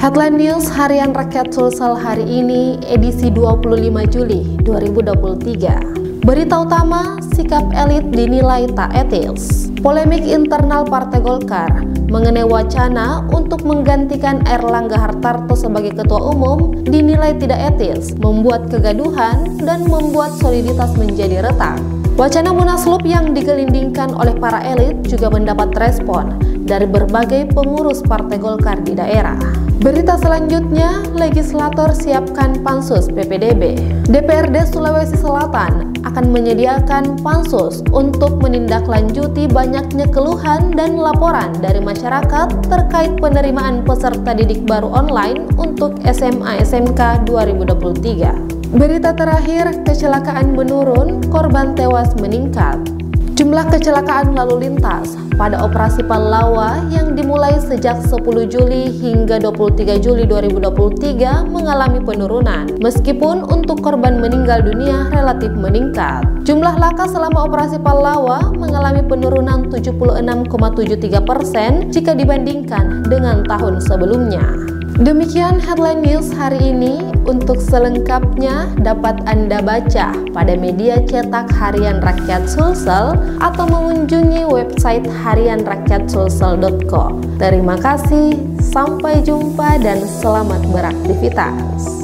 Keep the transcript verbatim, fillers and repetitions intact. Headline News Harian Rakyat Sulsel hari ini, edisi dua puluh lima Juli dua ribu dua puluh tiga. Berita utama, sikap elit dinilai tak etis. Polemik internal Partai Golkar mengenai wacana untuk menggantikan Erlangga Hartarto sebagai ketua umum dinilai tidak etis, membuat kegaduhan dan membuat soliditas menjadi retak. Wacana Munaslub yang digelindingkan oleh para elit juga mendapat respon dari berbagai pengurus Partai Golkar di daerah. Berita selanjutnya, legislator siapkan Pansus P P D B. D P R D Sulawesi Selatan akan menyediakan Pansus untuk menindaklanjuti banyaknya keluhan dan laporan dari masyarakat terkait penerimaan peserta didik baru online untuk S M A S M K dua ribu dua puluh tiga. Berita terakhir, kecelakaan menurun, korban tewas meningkat. Jumlah kecelakaan lalu lintas pada operasi Pallawa yang dimulai sejak sepuluh Juli hingga dua puluh tiga Juli dua ribu dua puluh tiga mengalami penurunan, meskipun untuk korban meninggal dunia relatif meningkat. Jumlah laka selama operasi Pallawa mengalami penurunan tujuh puluh enam koma tujuh tiga persen jika dibandingkan dengan tahun sebelumnya. Demikian Headline News hari ini. Untuk selengkapnya dapat Anda baca pada media cetak Harian Rakyat Sulsel atau mengunjungi website harian rakyat sulsel titik co. Terima kasih, sampai jumpa dan selamat beraktivitas.